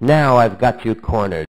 Now I've got you cornered.